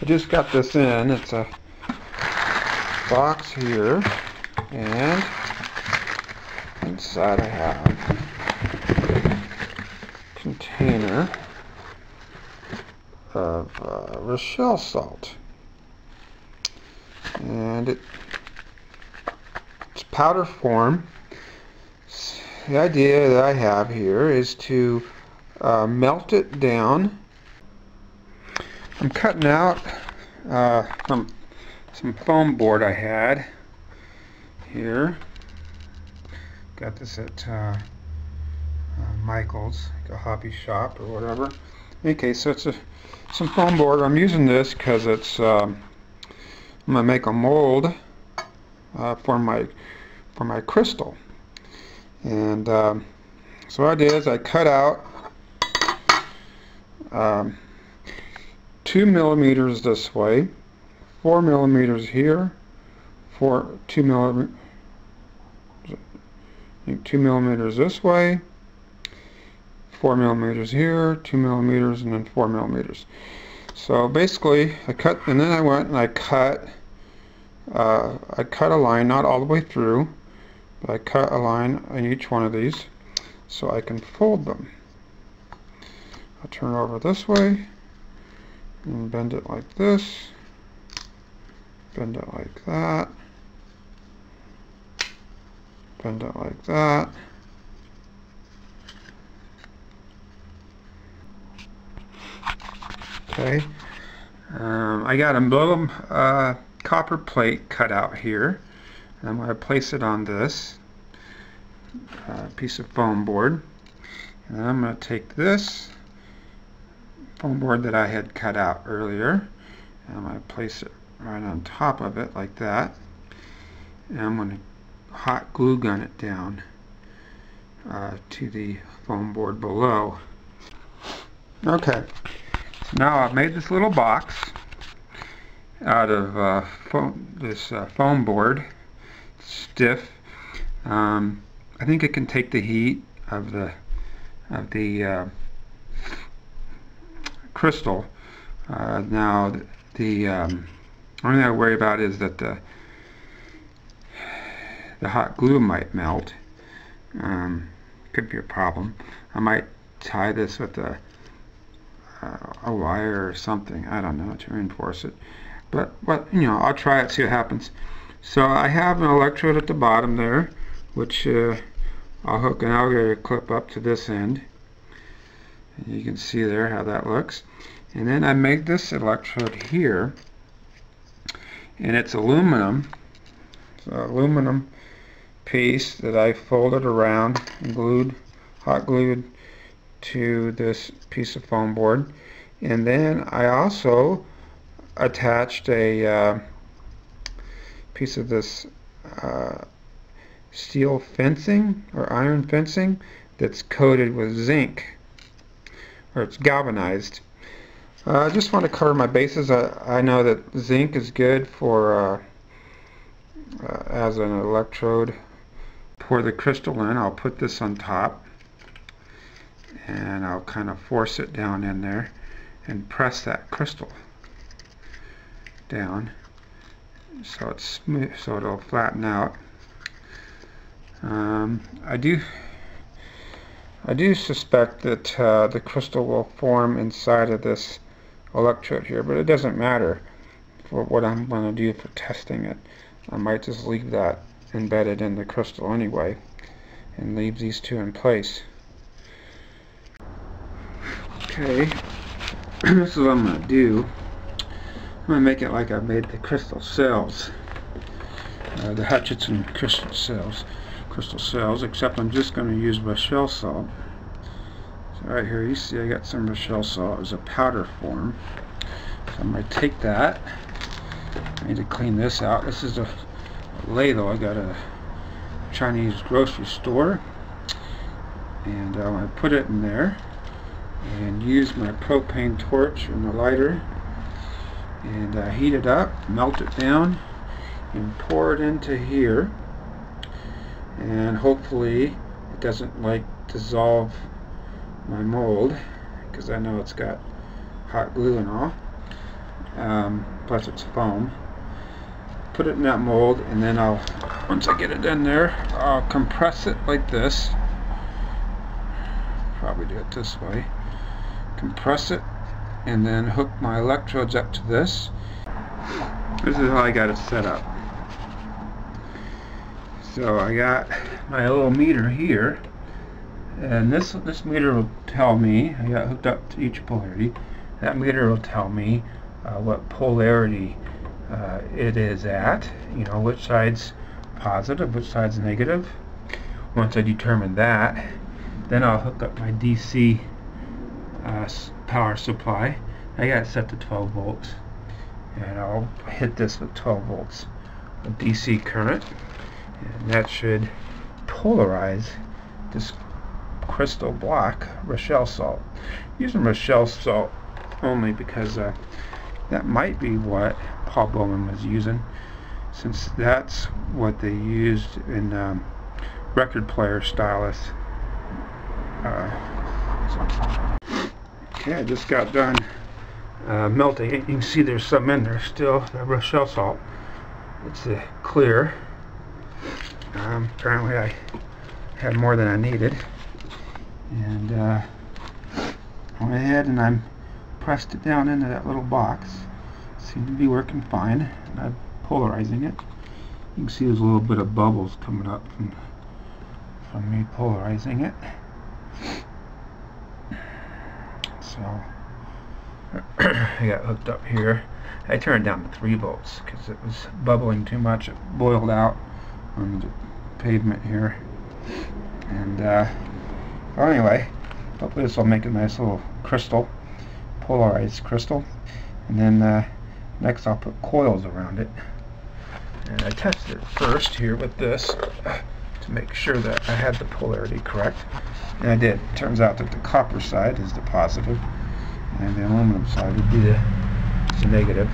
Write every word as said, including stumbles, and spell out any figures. I just got this in. It's a box here, and inside I have a container of uh, Rochelle salt, and it, it's powder form. The idea that I have here is to uh, melt it down. I'm cutting out uh, from some foam board I had here. Got this at uh, uh, Michael's, like a hobby shop or whatever. Okay, so it's a, some foam board. I'm using this because it's um, I'm gonna make a mold uh, for my for my crystal. And um, so what I did is I cut out um, two millimeters this way, four millimeters here, four two millimeters, two millimeters this way, four millimeters here, two millimeters, and then four millimeters. So basically, I cut, and then I went and I cut, uh, I cut a line, not all the way through. But I cut a line in each one of these so I can fold them. I'll turn it over this way and bend it like this, bend it like that, bend it like that. Okay, um, I got a little uh, copper plate cut out here. I'm going to place it on this uh, piece of foam board, and I'm going to take this foam board that I had cut out earlier, and I'm going to place it right on top of it like that, and I'm going to hot glue gun it down uh, to the foam board below. Okay, so now I've made this little box out of uh, foam, this uh, foam board. Stiff. Um, I think it can take the heat of the of the uh, crystal. Uh, now, the, the um, only thing I worry about is that the the hot glue might melt. Um, could be a problem. I might tie this with a uh, a wire or something. I don't know, to reinforce it. But but you know, I'll try it, see what happens. So I have an electrode at the bottom there, which uh, I'll hook an alligator clip up to this end. And you can see there how that looks. And then I make this electrode here, and it's aluminum. It's an aluminum piece that I folded around and glued, hot glued to this piece of foam board. And then I also attached a uh, piece of this uh, steel fencing or iron fencing that's coated with zinc, or it's galvanized. Uh, I just want to cover my bases. I, I know that zinc is good for uh, uh, as an electrode. Pour the crystal in. I'll put this on top, and I'll kind of force it down in there and press that crystal down. So it's smooth, so it'll flatten out. Um, I do, I do suspect that uh, the crystal will form inside of this electrode here, but it doesn't matter for what I'm going to do for testing it. I might just leave that embedded in the crystal anyway, and leave these two in place. Okay, this is what I'm going to do. I'm going to make it like I made the crystal cells, uh, the Hutchinson crystal cells, crystal cells, except I'm just going to use Rochelle salt. So right here, you see I got some Rochelle salt. It was a powder form. So I'm going to take that. I need to clean this out. This is a ladle I got at a Chinese grocery store. And I'm going to put it in there and use my propane torch and the lighter. And uh, heat it up, melt it down, and pour it into here, and hopefully it doesn't like dissolve my mold, because I know it's got hot glue and all. um, plus it's foam. Put it in that mold, and then I'll, once I get it in there, I'll compress it like this. Probably do it this way. Compress it, and then hook my electrodes up to this. This is how I got it set up. So I got my little meter here, and this this meter will tell me, I got hooked up to each polarity, that meter will tell me uh, what polarity uh, it is at, you know, which side's positive, which side's negative. Once I determine that, then I'll hook up my D C uh, power supply. I got it set to twelve volts, and I'll hit this with twelve volts of D C current, and that should polarize this crystal block, Rochelle salt. I'm using Rochelle salt only because uh, that might be what Paul Bowman was using, since that's what they used in um, record player stylus. Uh, so. Okay, I just got done uh, melting it. You can see there's some in there still, the Rochelle salt. It's uh, clear. Um, apparently I had more than I needed. And uh, I went ahead and I pressed it down into that little box. It seemed to be working fine. And I'm polarizing it. You can see there's a little bit of bubbles coming up from, from me polarizing it. So I got hooked up here. I turned down to three volts because it was bubbling too much. It boiled out on the pavement here. And uh, well, anyway, hopefully this will make a nice little crystal, polarized crystal. And then uh, next I'll put coils around it. And I tested it first here with this to make sure that I had the polarity correct. And I did. It turns out that the copper side is the positive, and the aluminum side would be the, the negative.